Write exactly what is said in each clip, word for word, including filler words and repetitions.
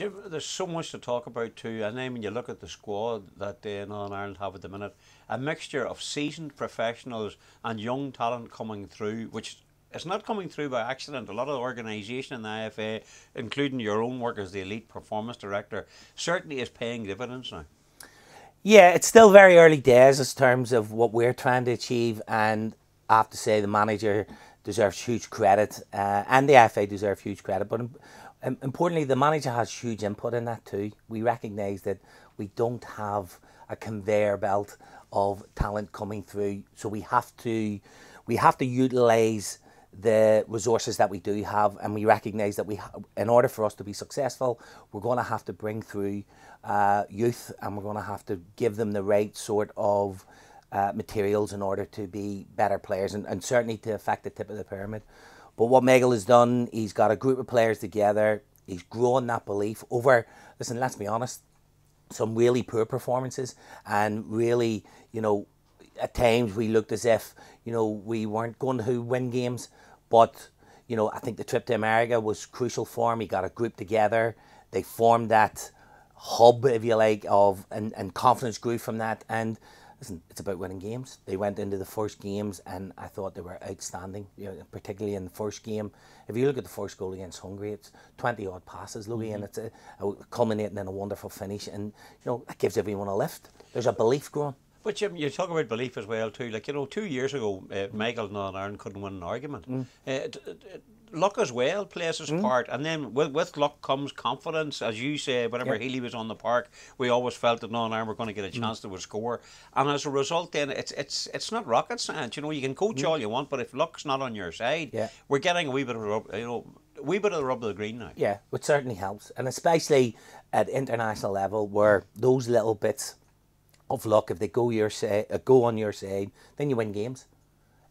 you, there's so much to talk about too, and then when you look at the squad that uh, Northern Ireland have at the minute, a mixture of seasoned professionals and young talent coming through, which it's not coming through by accident. A lot of the organisation in the I F A, including your own work as the Elite Performance Director, certainly is paying dividends now. Yeah, it's still very early days in terms of what we're trying to achieve, and I have to say the manager deserves huge credit, uh, and the I F A deserve huge credit, but um, importantly the manager has huge input in that too. We recognise that we don't have a conveyor belt of talent coming through, so we have to, we have to utilise the resources that we do have, and we recognise that we, ha in order for us to be successful, we're going to have to bring through uh, youth, and we're going to have to give them the right sort of uh, materials in order to be better players, and, and certainly to affect the tip of the pyramid. But what Megal has done, he's got a group of players together, he's grown that belief over, listen, let's be honest, some really poor performances, and really, you know, at times we looked as if, you know, we weren't going to win games, but, you know, I think the trip to America was crucial for him. He got a group together, they formed that hub, if you like, of, and, and confidence grew from that, and listen, it's about winning games. They went into the first games and I thought they were outstanding, you know, particularly in the first game. If you look at the first goal against Hungary, it's twenty odd passes, Louis, mm-hmm. and it's a, a culminating in a wonderful finish, and, you know, that gives everyone a lift. There's a belief growing. But Jim, you talk about belief as well too. Like, you know, two years ago, uh, Michael and Aaron couldn't win an argument. Mm. Uh, luck as well plays its mm. part, and then with, with luck comes confidence. As you say, whenever yep. Healy was on the park, we always felt that Northern Ireland were going to get a chance mm. to would score, and as a result, then it's it's it's not rocket science. You know, you can coach mm. all you want, but if luck's not on your side, yeah. we're getting a wee bit of rub, you know, a wee bit of the rub of the green now. Yeah, which certainly helps, and especially at international level, where those little bits of luck, if they go your say, uh, go on your side, then you win games,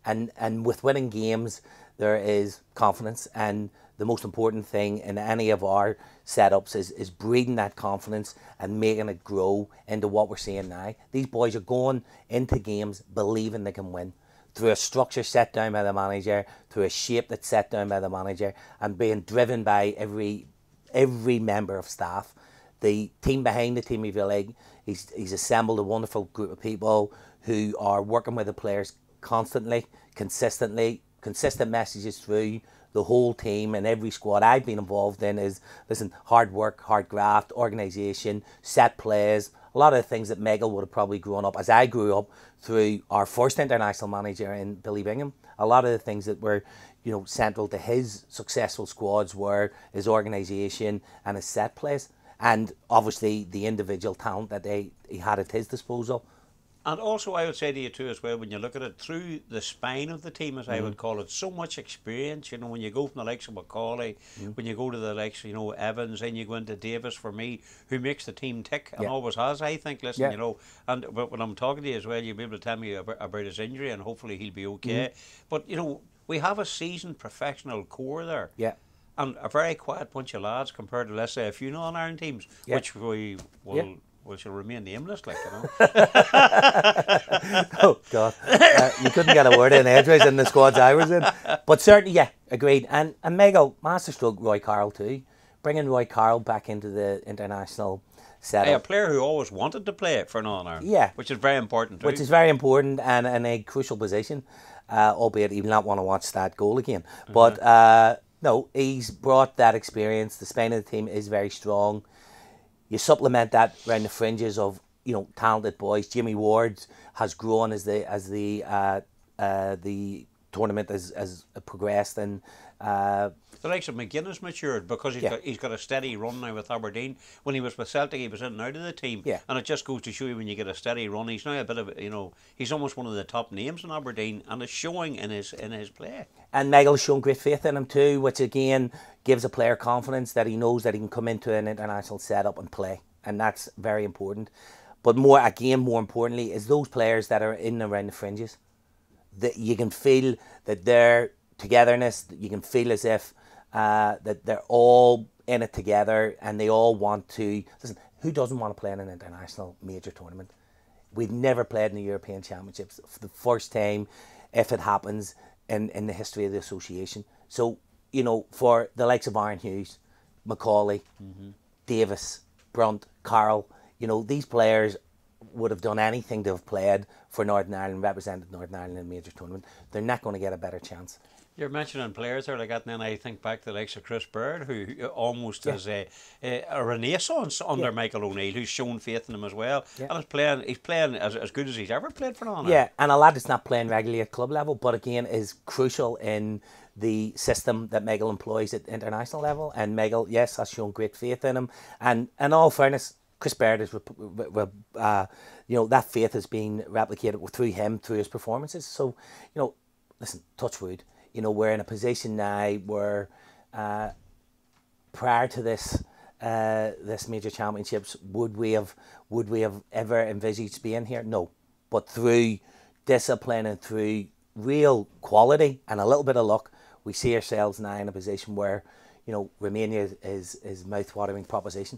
and and with winning games there is confidence, and the most important thing in any of our setups is, is breeding that confidence and making it grow into what we're seeing now. These boys are going into games believing they can win through a structure set down by the manager, through a shape that's set down by the manager, and being driven by every every member of staff. The team behind the team, if you like, he's, he's assembled a wonderful group of people who are working with the players constantly, consistently, consistent messages through the whole team, and every squad I've been involved in is, listen, hard work, hard graft, organisation, set plays, a lot of the things that Megal would have probably grown up, as I grew up, through our first international manager in Billy Bingham. A lot of the things that were, you know, central to his successful squads were his organisation and his set plays, and obviously the individual talent that they, he had at his disposal. And also I would say to you too as well, when you look at it through the spine of the team, as mm. I would call it, so much experience, you know, when you go from the likes of Macaulay, mm. when you go to the likes of, you know, Evans, then you go into Davis, for me, who makes the team tick and yeah. always has, I think, listen, yeah. you know, and but when I'm talking to you as well, you'll be able to tell me about, about his injury, and hopefully he'll be okay. Mm. But, you know, we have a seasoned professional core there. Yeah. And a very quiet bunch of lads compared to, let's say, a few Northern Ireland teams, yeah. which we will yeah. which will remain nameless, like, you know. Oh, God. Uh, you couldn't get a word in edgeways in the squads I was in. But certainly, yeah, agreed. And, and Megal, masterstroke Roy Carl too. Bringing Roy Carl back into the international setup. Yeah, a player who always wanted to play for Northern Ireland. Yeah. Which is very important too. Which is very important, and, and a crucial position, uh, albeit he will not want to watch that goal again. Mm-hmm. But... Uh, no, he's brought that experience. The spine of the team is very strong. You supplement that around the fringes of, you know, talented boys. Jimmy Ward has grown as the as the uh, uh, the tournament has, has progressed, and uh, the likes of McGinn has matured, because he's, yeah. got, he's got a steady run now with Aberdeen. When he was with Celtic, he was in and out of the team, yeah. and it just goes to show you, when you get a steady run, he's now a bit of, you know, he's almost one of the top names in Aberdeen, and it's showing in his in his play. And Megal's shown great faith in him too, which again gives a player confidence that he knows that he can come into an international setup and play, and that's very important. But more again, more importantly, is those players that are in and around the fringes, that you can feel that their togetherness, you can feel as if. Uh, that they're all in it together, and they all want to, listen, who doesn't want to play in an international major tournament? We've never played in the European Championships for the first time, if it happens, in, in the history of the association. So, you know, for the likes of Aaron Hughes, Macaulay, mm-hmm. Davis, Brunt, Carl, you know, these players would have done anything to have played for Northern Ireland, represented Northern Ireland in a major tournament. They're not going to get a better chance. You're mentioning players there like that, and then I think back to the likes of Chris Baird, who almost yeah. is a, a, a renaissance under yeah. Michael O'Neill, who's shown faith in him as well. Yeah. And he's playing, he's playing as, as good as he's ever played for Northern Ireland. Yeah, and a lad that's not playing regularly at club level, but again is crucial in the system that Megal employs at international level. And Megal, yes, has shown great faith in him. And in all fairness, Chris Baird is, uh, you know, that faith has been replicated through him, through his performances. So, you know, listen, touch wood, you know, we're in a position now where, uh, prior to this, uh, this major championships, would we have, would we have ever envisaged being here? No, but through discipline and through real quality and a little bit of luck, we see ourselves now in a position where, you know, Romania is is, is mouth-watering proposition.